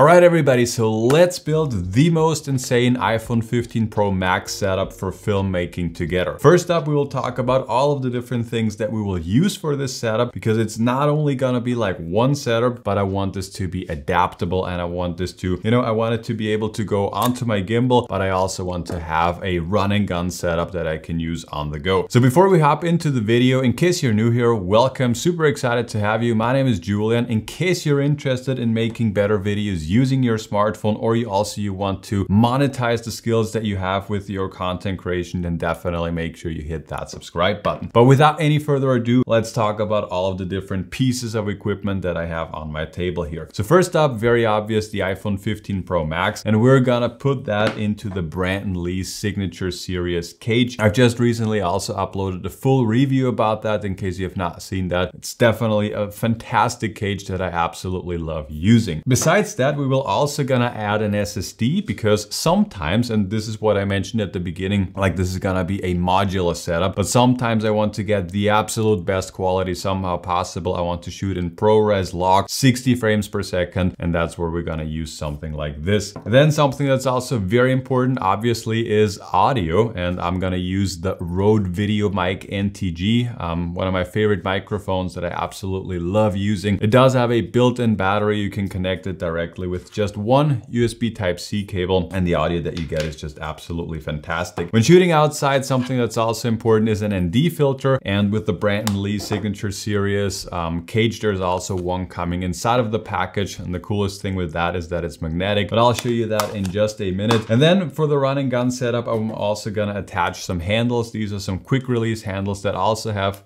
Alright everybody, so let's build the most insane iPhone 15 Pro Max setup for filmmaking together. First up, we will talk about all of the different things that we will use for this setup, because it's not only gonna be like one setup, but I want this to be adaptable and I want this to, you know, I want it to be able to go onto my gimbal, but I also want to have a run and gun setup that I can use on the go. So before we hop into the video, in case you're new here, welcome, super excited to have you. My name is Julian. In case you're interested in making better videos using your smartphone, or you want to monetize the skills that you have with your content creation, then definitely make sure you hit that subscribe button. But without any further ado, let's talk about all of the different pieces of equipment that I have on my table here. So first up, very obvious, the iPhone 15 Pro Max, and we're gonna put that into the Brandon Li Signature Series cage. I've just recently also uploaded a full review about that in case you have not seen that. It's definitely a fantastic cage that I absolutely love using. Besides that, we will also gonna add an SSD, because sometimes, and this is what I mentioned at the beginning, like this is gonna be a modular setup, but sometimes I want to get the absolute best quality somehow possible. I want to shoot in ProRes log 60 frames per second, and that's where we're gonna use something like this. And then something that's also very important, obviously, is audio, and I'm gonna use the Rode VideoMic NTG, one of my favorite microphones that I absolutely love using. It does have a built-in battery. You can connect it directly with just one USB Type-C cable, and the audio that you get is just absolutely fantastic. When shooting outside, something that's also important is an ND filter, and with the Brandon Li Signature Series cage, there's also one coming inside of the package, and the coolest thing with that is that it's magnetic, but I'll show you that in just a minute. And then for the run and gun setup, I'm also gonna attach some handles. These are some quick release handles that also have,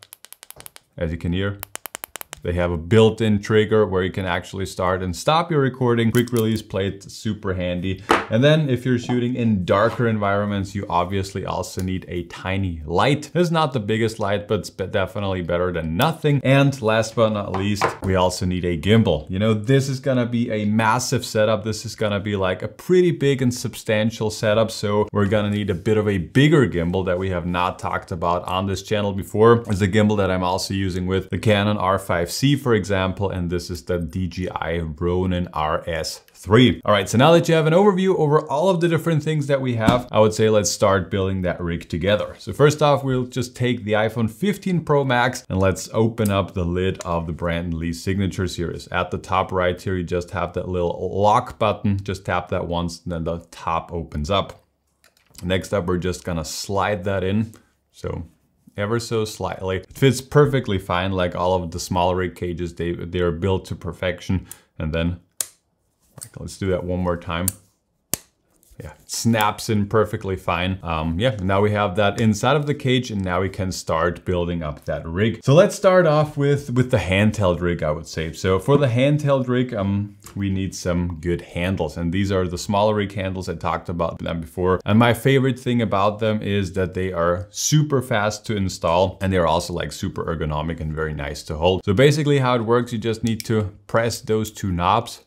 as you can hear, they have a built-in trigger where you can actually start and stop your recording. Quick release plate, super handy. And then if you're shooting in darker environments, you obviously also need a tiny light. This is not the biggest light, but it's definitely better than nothing. And last but not least, we also need a gimbal. You know, this is gonna be a massive setup. This is gonna be like a pretty big and substantial setup. So we're gonna need a bit of a bigger gimbal that we have not talked about on this channel before. It's a gimbal that I'm also using with the Canon R5C, for example, and this is the DJI Ronin RS3. All right, so now that you have an overview over all of the different things that we have, I would say let's start building that rig together. So first off, we'll just take the iPhone 15 Pro Max and let's open up the lid of the Brandon Li Signature Series. At the top right here, you just have that little lock button. Just tap that once and then the top opens up. Next up, we're just gonna slide that in. So ever so slightly. It fits perfectly fine, like all of the Smallrig cages, they are built to perfection. And then, like, let's do that one more time. Yeah, it snaps in perfectly fine. Yeah, now we have that inside of the cage, and now we can start building up that rig. So let's start off with the handheld rig, I would say. So for the handheld rig, we need some good handles, and these are the Smallrig handles. I talked about them before, and my favorite thing about them is that they are super fast to install, and they're also like super ergonomic and very nice to hold. So basically how it works, you just need to press those two knobs.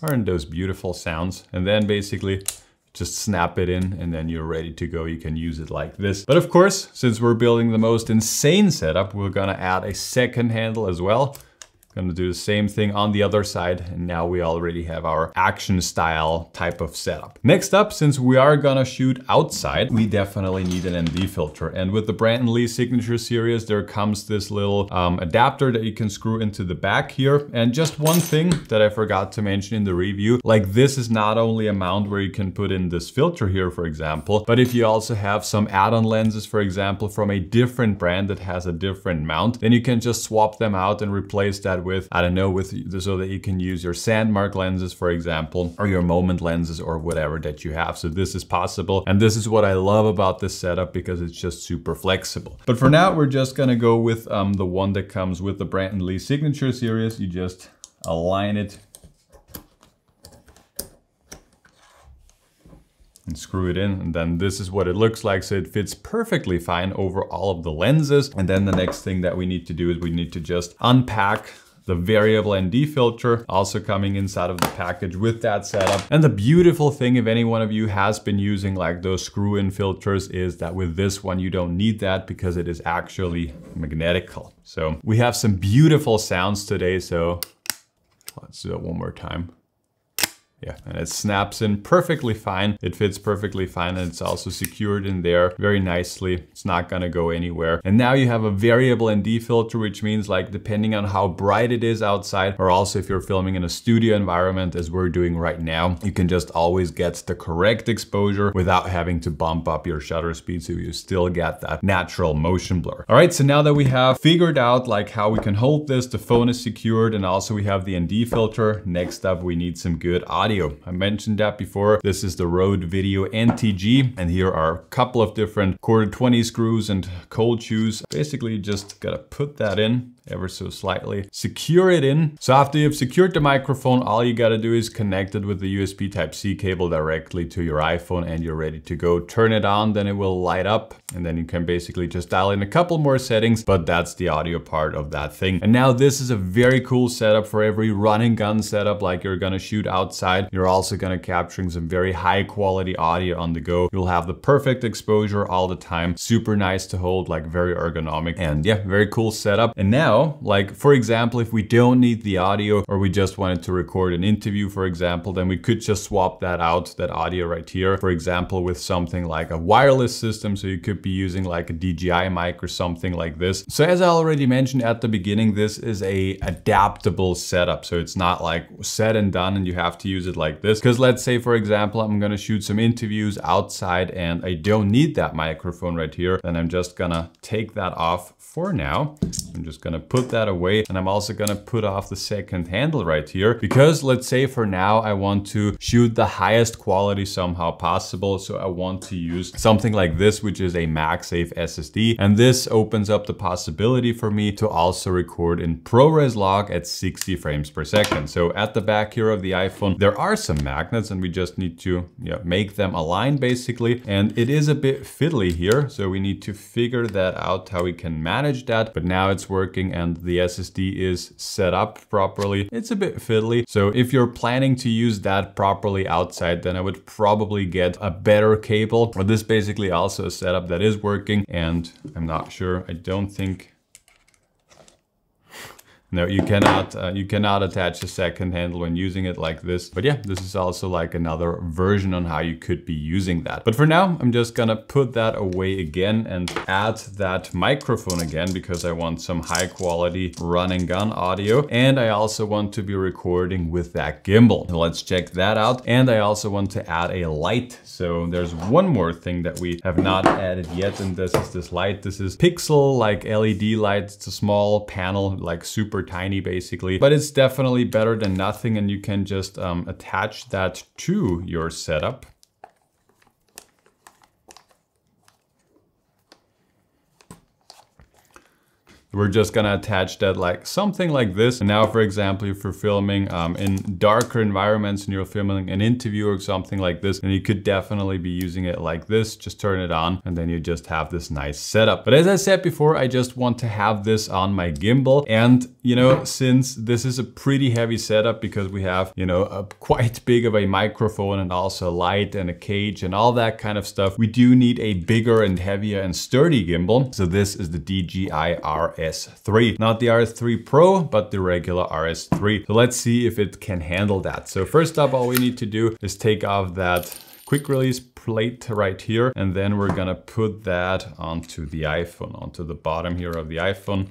Aren't those beautiful sounds? And then basically just snap it in, and then you're ready to go. You can use it like this. But of course, since we're building the most insane setup, we're gonna add a second handle as well. Gonna do the same thing on the other side, and now we already have our action style type of setup. Next up, since we are gonna shoot outside, we definitely need an ND filter. And with the Brandon Li Signature Series, there comes this little adapter that you can screw into the back here. And just one thing that I forgot to mention in the review, like this is not only a mount where you can put in this filter here, for example, but if you also have some add-on lenses, for example, from a different brand that has a different mount, then you can just swap them out and replace that with, I don't know, with so that you can use your Sandmark lenses, for example, or your Moment lenses or whatever that you have. So this is possible, and this is what I love about this setup, because it's just super flexible. But for now, we're just gonna go with the one that comes with the Brandon Li Signature Series. You just align it and screw it in, and then this is what it looks like. So it fits perfectly fine over all of the lenses. And then the next thing that we need to do is we need to just unpack the variable ND filter, also coming inside of the package with that setup. And the beautiful thing, if any one of you has been using like those screw-in filters, is that with this one, you don't need that, because it is actually magnetical. So we have some beautiful sounds today. So let's do that one more time. Yeah, and it snaps in perfectly fine. It fits perfectly fine, and it's also secured in there very nicely. It's not gonna go anywhere. And now you have a variable ND filter, which means like depending on how bright it is outside, or also if you're filming in a studio environment as we're doing right now, you can just always get the correct exposure without having to bump up your shutter speed, so you still get that natural motion blur. All right, so now that we have figured out like how we can hold this, the phone is secured, and also we have the ND filter, next up we need some good audio. I mentioned that before. This is the Rode Video NTG, and here are a couple of different ⅓ screws and cold shoes. Basically, you just gotta put that in ever so slightly, secure it in. So after you've secured the microphone, all you gotta do is connect it with the USB Type-C cable directly to your iPhone, and you're ready to go. Turn it on, then it will light up, and then you can basically just dial in a couple more settings, but that's the audio part of that thing. And now this is a very cool setup for every run and gun setup, like you're gonna shoot outside. You're also gonna capturing some very high quality audio on the go. You'll have the perfect exposure all the time. Super nice to hold, like very ergonomic, and yeah, very cool setup. And now, like for example, if we don't need the audio, or we just wanted to record an interview, for example, then we could just swap that out, that audio right here, for example, with something like a wireless system. So you could be using like a DJI mic or something like this. So as I already mentioned at the beginning, this is a adaptable setup. So it's not like set and done and you have to use it like this. Because let's say, for example, I'm gonna shoot some interviews outside and I don't need that microphone right here. Then I'm just gonna take that off for now. I'm just gonna put that away, and I'm also gonna put off the second handle right here, because let's say for now I want to shoot the highest quality somehow possible. So I want to use something like this, which is a MagSafe SSD, and this opens up the possibility for me to also record in ProRes log at 60 frames per second. So at the back here of the iPhone there are some magnets, and we just need to make them align basically, and it is a bit fiddly here, so we need to figure that out how we can manage that. But now it's working, and the SSD is set up properly. It's a bit fiddly. So if you're planning to use that properly outside, then I would probably get a better cable. But this basically also a setup that is working, and I'm not sure, I don't think... No, you cannot attach a second handle when using it like this. But yeah, this is also like another version on how you could be using that. But for now, I'm just gonna put that away again and add that microphone again, because I want some high quality run and gun audio. And I also want to be recording with that gimbal. Let's check that out. And I also want to add a light. So there's one more thing that we have not added yet, and this is this light. This is Pixel like LED lights. It's a small panel, like super tiny basically, but it's definitely better than nothing, and you can just attach that to your setup. We're just gonna attach that like something like this. And now, for example, if you're filming in darker environments and you're filming an interview or something like this, then you could definitely be using it like this. Just turn it on, and then you just have this nice setup. But as I said before, I just want to have this on my gimbal. And you know, since this is a pretty heavy setup, because we have, you know, a quite big of a microphone and also a light and a cage and all that kind of stuff, we do need a bigger and heavier and sturdy gimbal. So this is the DJI RS3, not the RS3 Pro, but the regular RS3. So let's see if it can handle that. So first up, all we need to do is take off that quick release plate right here, and then we're gonna put that onto the iPhone, onto the bottom here of the iPhone.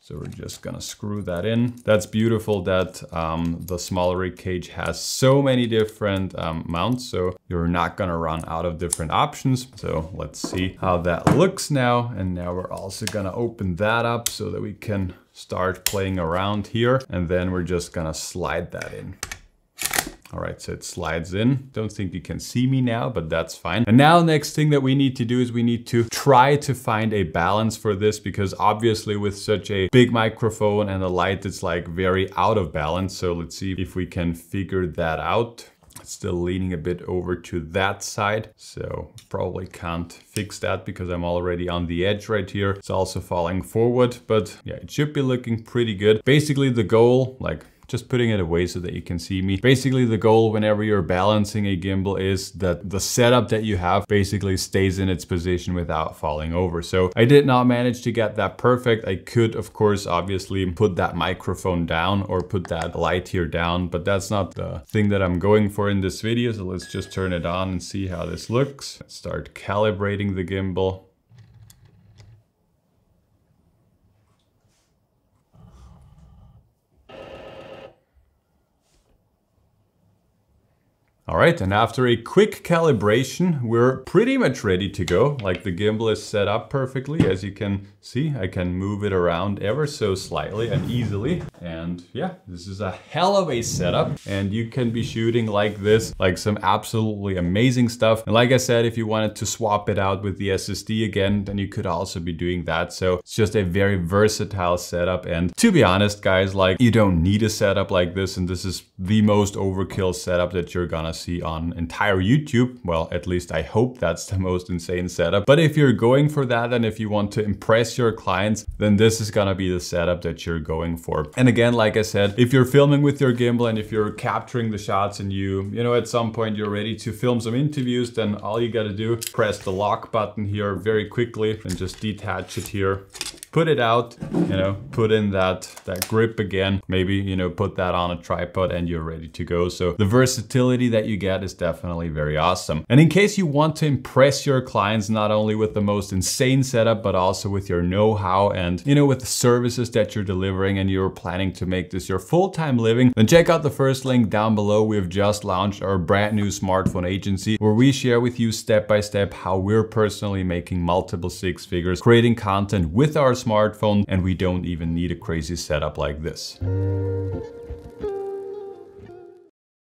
So we're just gonna screw that in. That's beautiful that the Smallrig cage has so many different mounts, so you're not gonna run out of different options. So let's see how that looks now. And now we're also gonna open that up so that we can start playing around here. And then we're just gonna slide that in. All right, so it slides in. Don't think you can see me now, but that's fine. And now next thing that we need to do is we need to try to find a balance for this, because obviously with such a big microphone and a light, it's like very out of balance. So let's see if we can figure that out. It's still leaning a bit over to that side, so probably can't fix that because I'm already on the edge right here. It's also falling forward, but yeah, it should be looking pretty good. Basically the goal, like just putting it away so that you can see me. Basically, the goal whenever you're balancing a gimbal is that the setup that you have basically stays in its position without falling over. So I did not manage to get that perfect. I could, of course, obviously put that microphone down or put that light here down, but that's not the thing that I'm going for in this video. So let's just turn it on and see how this looks. Let's start calibrating the gimbal. All right, and after a quick calibration, we're pretty much ready to go. Like, the gimbal is set up perfectly. As you can see, I can move it around ever so slightly and easily. And yeah, this is a hell of a setup. And you can be shooting like this, like some absolutely amazing stuff. And like I said, if you wanted to swap it out with the SSD again, then you could also be doing that. So it's just a very versatile setup. And to be honest, guys, like, you don't need a setup like this. And this is the most overkill setup that you're gonna see on entire YouTube. Well, at least I hope that's the most insane setup. But if you're going for that, and if you want to impress your clients, then this is gonna be the setup that you're going for. And again, like I said, if you're filming with your gimbal and if you're capturing the shots and you know, at some point you're ready to film some interviews, then all you gotta do, press the lock button here very quickly and just detach it here. Put it out, you know, put in that grip again, maybe, you know, put that on a tripod and you're ready to go. So the versatility that you get is definitely very awesome. And in case you want to impress your clients, not only with the most insane setup, but also with your know-how and, you know, with the services that you're delivering, and you're planning to make this your full-time living, then check out the first link down below. We've just launched our brand new smartphone agency, where we share with you step-by-step how we're personally making multiple six figures, creating content with our smartphone, and we don't even need a crazy setup like this.